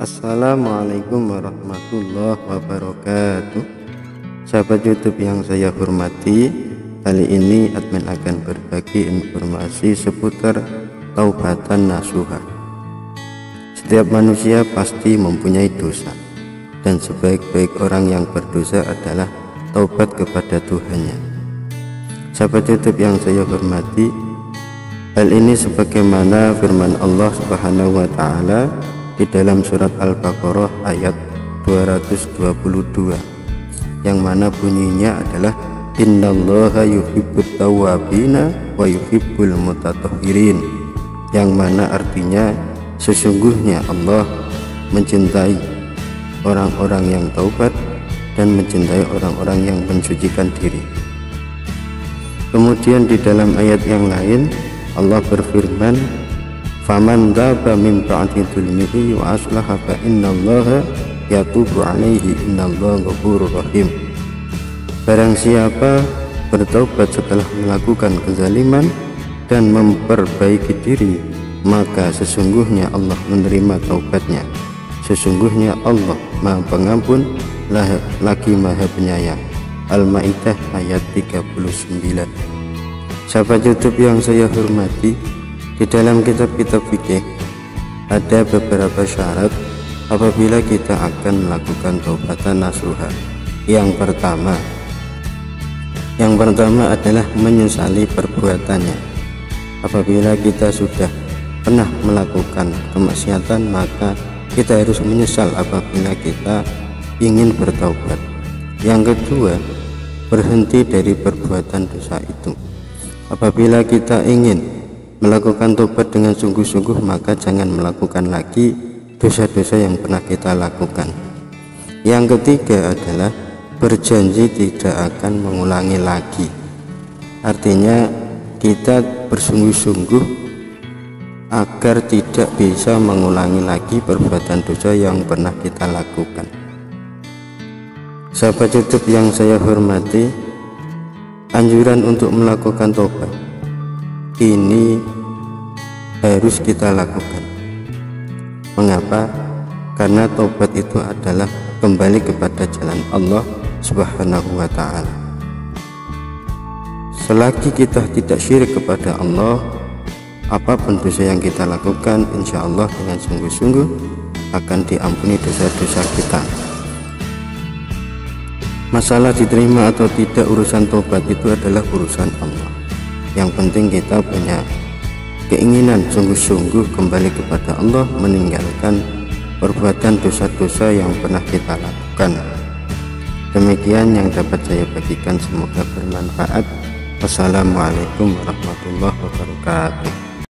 Assalamualaikum warahmatullahi wabarakatuh. Sahabat YouTube yang saya hormati, kali ini admin akan berbagi informasi seputar taubatan nasuha. Setiap manusia pasti mempunyai dosa, dan sebaik-baik orang yang berdosa adalah taubat kepada Tuhannya. Sahabat YouTube yang saya hormati, hal ini sebagaimana firman Allah Subhanahu wa ta'ala di dalam surat Al-Baqarah ayat 222, yang mana bunyinya adalah Innallaha yuhibbut tawwabina wa yuhibbul mutatahhirin, yang mana artinya sesungguhnya Allah mencintai orang-orang yang taubat dan mencintai orang-orang yang mensucikan diri. Kemudian di dalam ayat yang lain Allah berfirman, "Faman dzaba min ba'di dzulmihi wa aslaha fa innallaha yatubu 'alaihi innallaha ghafurur rahim." Barang siapa bertaubat setelah melakukan kezaliman dan memperbaiki diri, maka sesungguhnya Allah menerima taubatnya. Sesungguhnya Allah Maha Pengampun lagi Maha Penyayang. Al-Ma'idah ayat 39. Sahabat YouTube yang saya hormati, di dalam kitab-kitab fikih ada beberapa syarat apabila kita akan melakukan taubatan nasuha. Yang pertama adalah menyesali perbuatannya. Apabila kita sudah pernah melakukan kemaksiatan, maka kita harus menyesal apabila kita ingin bertaubat. Yang kedua, berhenti dari perbuatan dosa itu. Apabila kita ingin melakukan taubat dengan sungguh-sungguh, maka jangan melakukan lagi dosa-dosa yang pernah kita lakukan. Yang ketiga adalah berjanji tidak akan mengulangi lagi. Artinya kita bersungguh-sungguh agar tidak bisa mengulangi lagi perbuatan dosa yang pernah kita lakukan. Sahabat YouTube yang saya hormati, anjuran untuk melakukan taubat ini harus kita lakukan. Mengapa? Karena taubat itu adalah kembali kepada jalan Allah Subhanahu wa ta'ala. Selagi kita tidak syirik kepada Allah, apapun dosa yang kita lakukan, insya Allah dengan sungguh-sungguh akan diampuni dosa-dosa kita. Masalah diterima atau tidak urusan taubat itu adalah urusan Allah. Yang penting kita punya keinginan sungguh-sungguh kembali kepada Allah, meninggalkan perbuatan dosa-dosa yang pernah kita lakukan. Demikian yang dapat saya bagikan, semoga bermanfaat. Wassalamualaikum warahmatullahi wabarakatuh.